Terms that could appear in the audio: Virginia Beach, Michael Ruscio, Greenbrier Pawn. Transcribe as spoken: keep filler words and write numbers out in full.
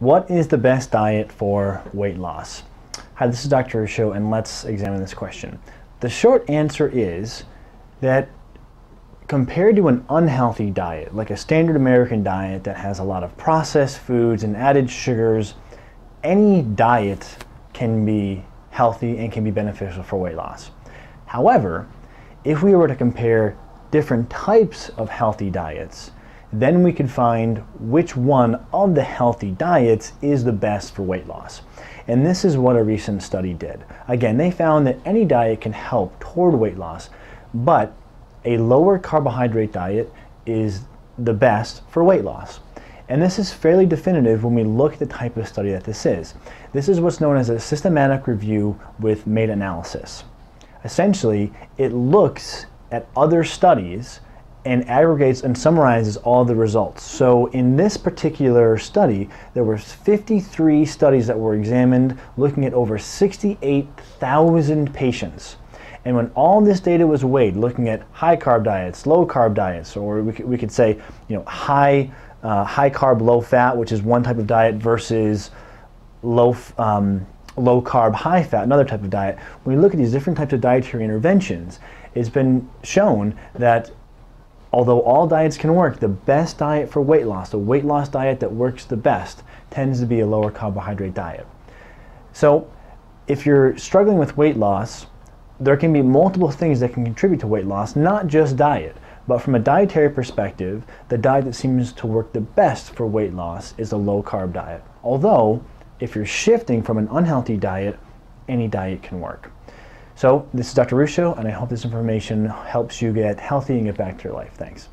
What is the best diet for weight loss? Hi, this is Doctor Ruscio, and let's examine this question. The short answer is that compared to an unhealthy diet, like a standard American diet that has a lot of processed foods and added sugars, any diet can be healthy and can be beneficial for weight loss. However, if we were to compare different types of healthy diets, then we could find which one of the healthy diets is the best for weight loss. And this is what a recent study did. Again, they found that any diet can help toward weight loss, but a lower carbohydrate diet is the best for weight loss. And this is fairly definitive when we look at the type of study that this is. This is what's known as a systematic review with meta-analysis. Essentially, it looks at other studies and aggregates and summarizes all the results. So in this particular study, there were fifty-three studies that were examined, looking at over sixty-eight thousand patients. And when all this data was weighed, looking at high carb diets, low carb diets, or we could, we could say, you know, high uh, high carb, low fat, which is one type of diet, versus low um, low carb, high fat, another type of diet. When we look at these different types of dietary interventions, it's been shown that although all diets can work, the best diet for weight loss, the weight loss diet that works the best, tends to be a lower carbohydrate diet. So if you're struggling with weight loss, there can be multiple things that can contribute to weight loss, not just diet. But from a dietary perspective, the diet that seems to work the best for weight loss is a low carb diet. Although, if you're shifting from an unhealthy diet, any diet can work. So this is Doctor Ruscio, and I hope this information helps you get healthy and get back to your life. Thanks.